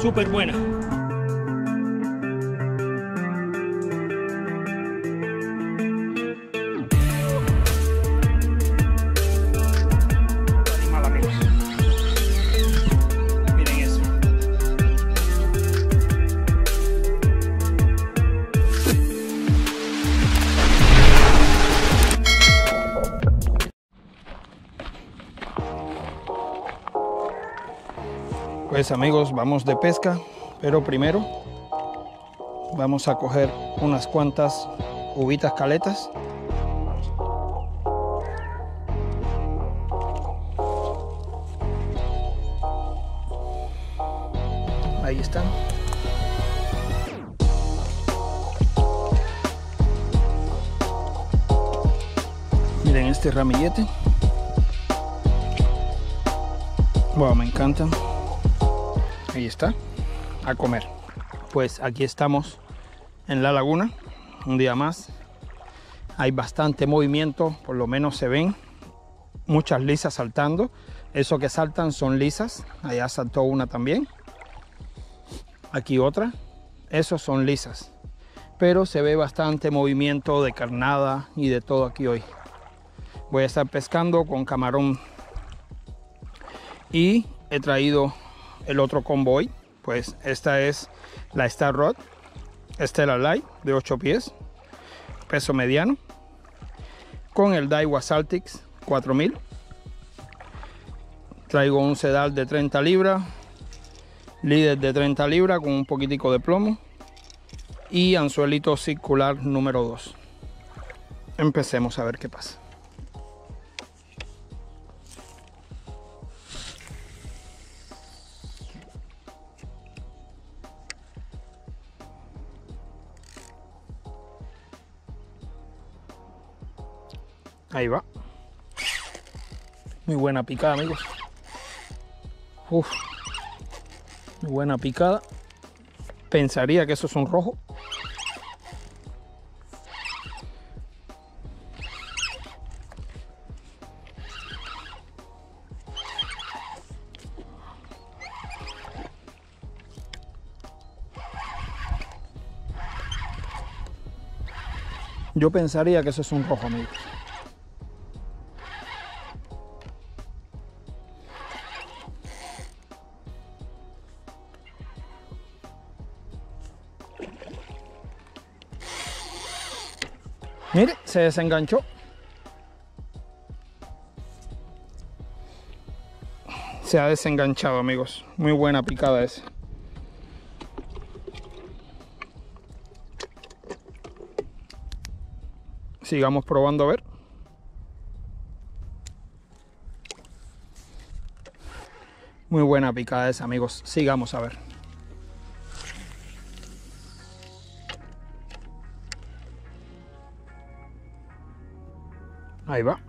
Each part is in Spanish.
Súper buena. Animal, amigos. Miren eso. Pues amigos, vamos de pesca, pero primero vamos a coger unas cuantas uvitas caletas. Ahí están. Miren este ramillete. Wow, me encanta. Ahí está, a comer. Pues aquí estamos en la laguna, un día más. Hay bastante movimiento, por lo menos se ven muchas lisas saltando. Eso que saltan son lisas, allá saltó una también, aquí otra, esos son lisas. Pero se ve bastante movimiento de carnada y de todo aquí hoy. Voy a estar pescando con camarón y he traído el otro combo hoy. Pues esta es la Star Rod Stellar Light de 8 pies, peso mediano, con el Daiwa Saltix 4000. Traigo un sedal de 30 libras, líder de 30 libras con un poquitico de plomo y anzuelito circular número 2. Empecemos a ver qué pasa. Ahí va. Muy buena picada, amigos. Uf. Muy buena picada. Pensaría que eso es un rojo. Yo pensaría que eso es un rojo, amigos. Mire, se desenganchó. Se ha desenganchado, amigos. Muy buena picada esa. Sigamos probando a ver. Muy buena picada esa, amigos. Sigamos a ver. Ahí va.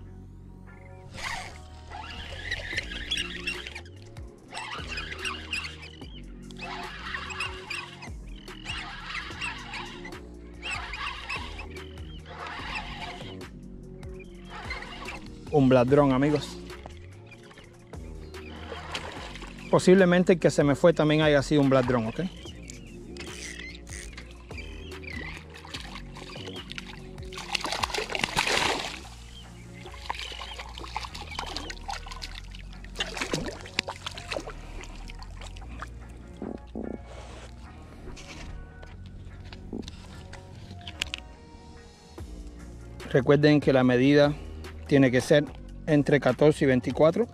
Un bladrón, amigos. Posiblemente el que se me fue también haya sido un bladrón, ¿ok? Recuerden que la medida tiene que ser entre 14 y 24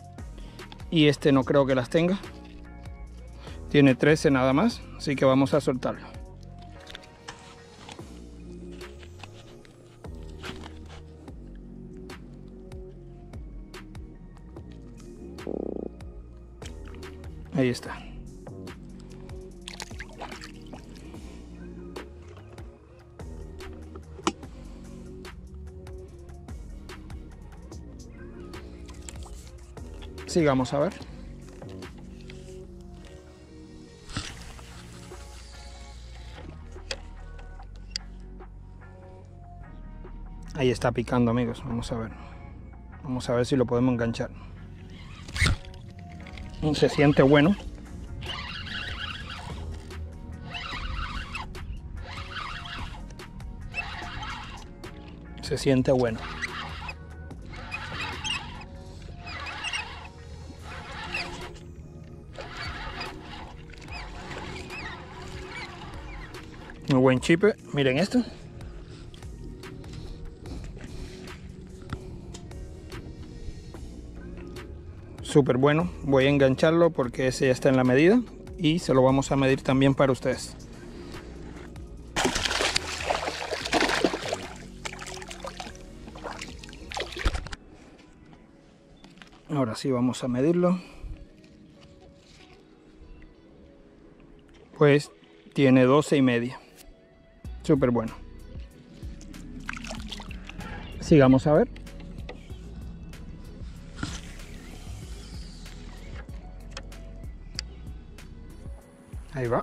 y este no creo que las tenga. Tiene 13 nada más, así que vamos a soltarlo. Ahí está. Sigamos a ver. Ahí está picando, amigos. Vamos a ver. Vamos a ver si lo podemos enganchar. Se siente bueno. Se siente bueno. Muy buen chipe. Miren esto. Súper bueno. Voy a engancharlo porque ese ya está en la medida y se lo vamos a medir también para ustedes. Ahora sí vamos a medirlo. Pues tiene 12,5. Súper bueno. Sigamos a ver. Ahí va.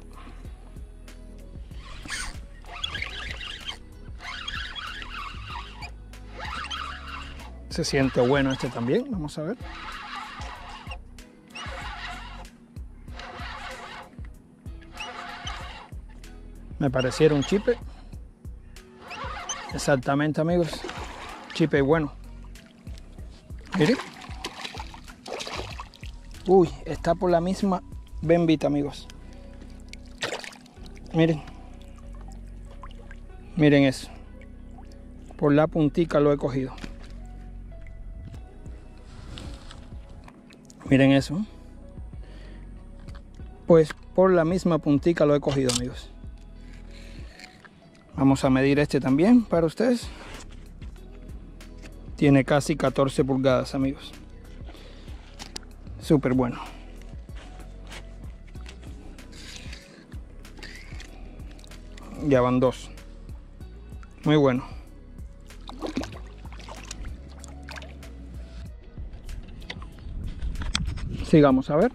Se siente bueno este también, vamos a ver. Me pareciera un chipe. Exactamente, amigos. Chipe bueno. Miren. Uy, está por la misma bembita, amigos. Miren, miren eso, por la puntica lo he cogido. Miren eso, pues por la misma puntica lo he cogido, amigos. Vamos a medir este también para ustedes. Tiene casi 14 pulgadas, amigos. Súper bueno. Ya van 2. Muy bueno. Sigamos a ver.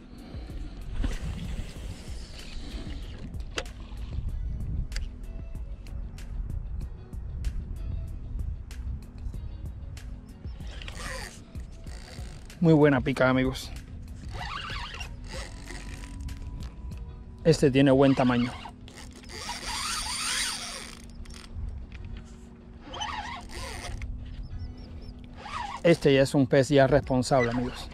Muy buena pica, amigos. Este tiene buen tamaño. Este ya es un pez ya responsable, amigos.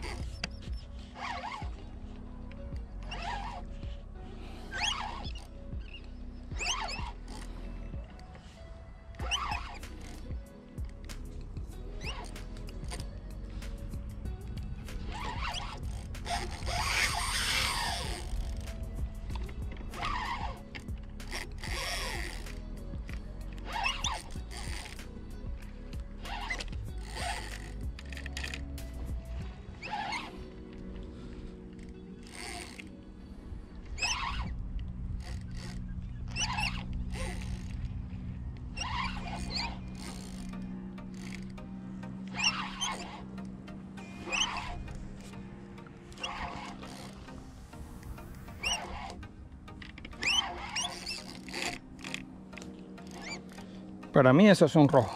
Para mí eso es un rojo.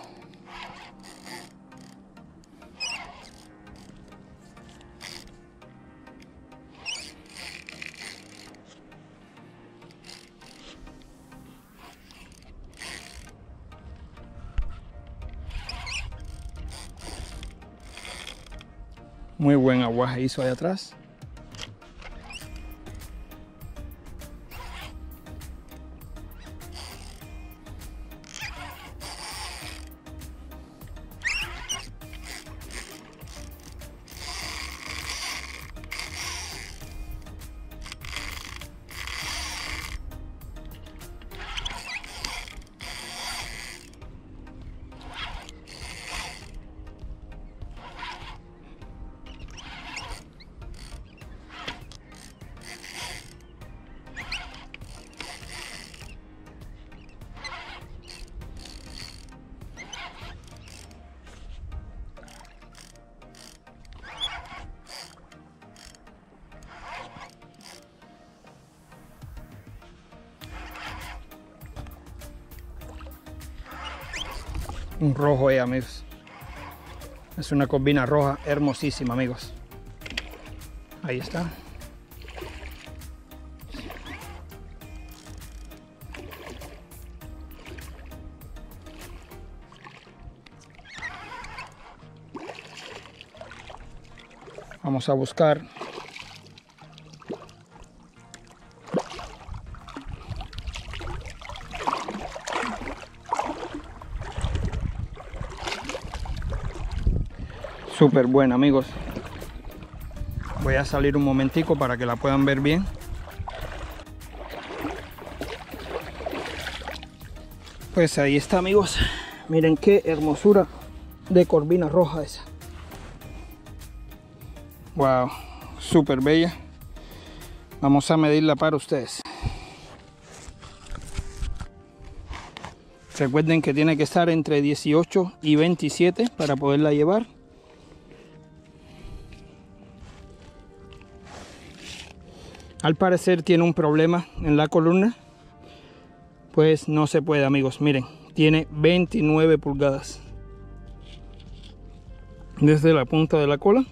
Muy buen aguaje hizo ahí atrás. Un rojo ahí, amigos. Es una corvina roja hermosísima, amigos. Ahí está. Vamos a buscar. Súper buena, amigos. Voy a salir un momentico para que la puedan ver bien. Pues ahí está, amigos. Miren qué hermosura de corvina roja esa. Wow, súper bella. Vamos a medirla para ustedes. Recuerden que tiene que estar entre 18 y 27 para poderla llevar. Al parecer tiene un problema en la columna, pues no se puede, amigos. Miren, tiene 29 pulgadas desde la punta de la cola.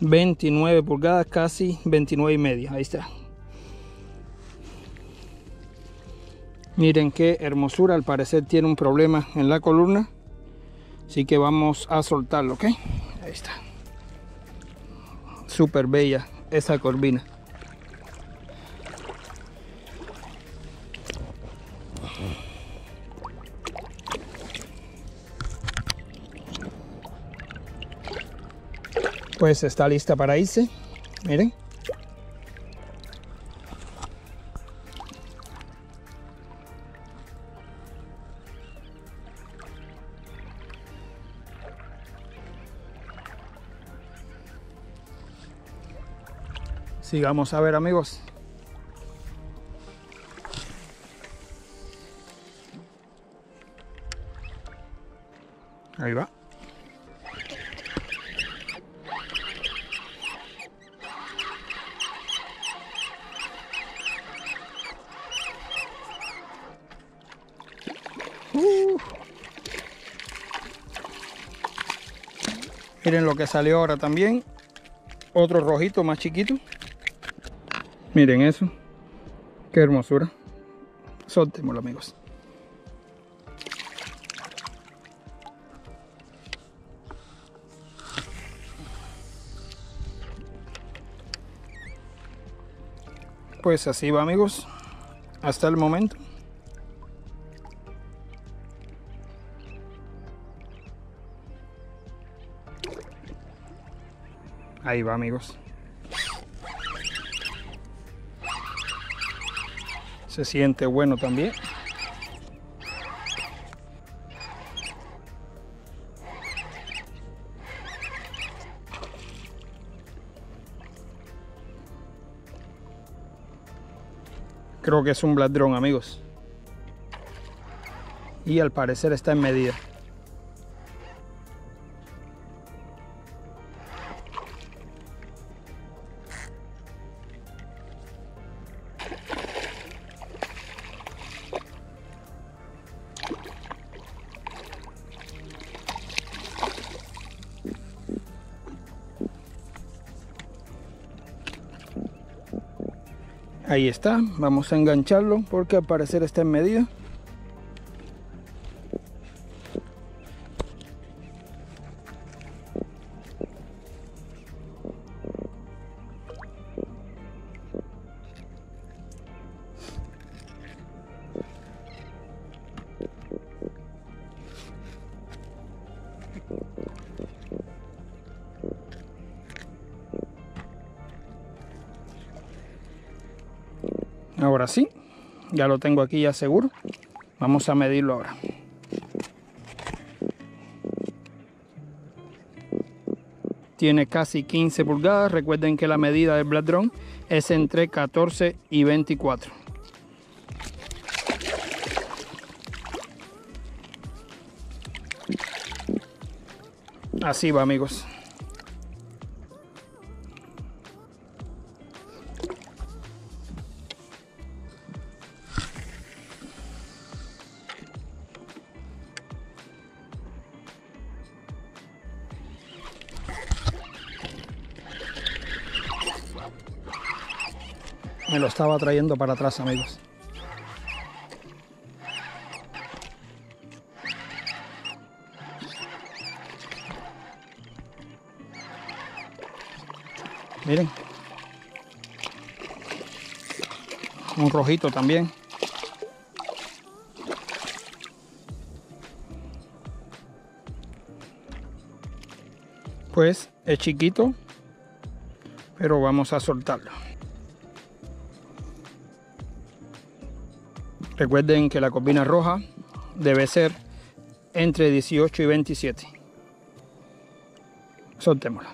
29 pulgadas, casi 29 y media. Ahí está. Miren qué hermosura. Al parecer tiene un problema en la columna, así que vamos a soltarlo, ¿ok? Ahí está. Súper bella esa corvina. Pues está lista para irse, miren. Sigamos a ver, amigos. Ahí va. Miren lo que salió ahora también. Otro rojito más chiquito. Miren eso. Qué hermosura. Soltémoslo, amigos. Pues así va, amigos. Hasta el momento. Ahí va, amigos. Se siente bueno también. Creo que es un bladrón, amigos. Y al parecer está en medida. Ahí está, vamos a engancharlo porque al parecer está en medida. Ahora sí, ya lo tengo aquí ya seguro. Vamos a medirlo ahora. Tiene casi 15 pulgadas. Recuerden que la medida del Black Drone es entre 14 y 24. Así va, amigos. me lo estaba trayendo para atrás, amigos. Miren, un rojito también. Pues es chiquito, pero vamos a soltarlo. Recuerden que la corvina roja debe ser entre 18 y 27. Soltémosla.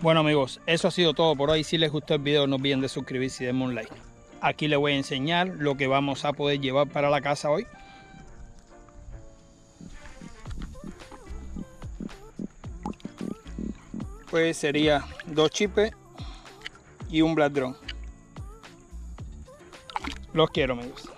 Bueno, amigos, eso ha sido todo por hoy. Si les gustó el video, no olviden de suscribirse y denme un like. Aquí les voy a enseñar lo que vamos a poder llevar para la casa hoy. Pues sería 2 chipes y un black drone. Los quiero, amigos.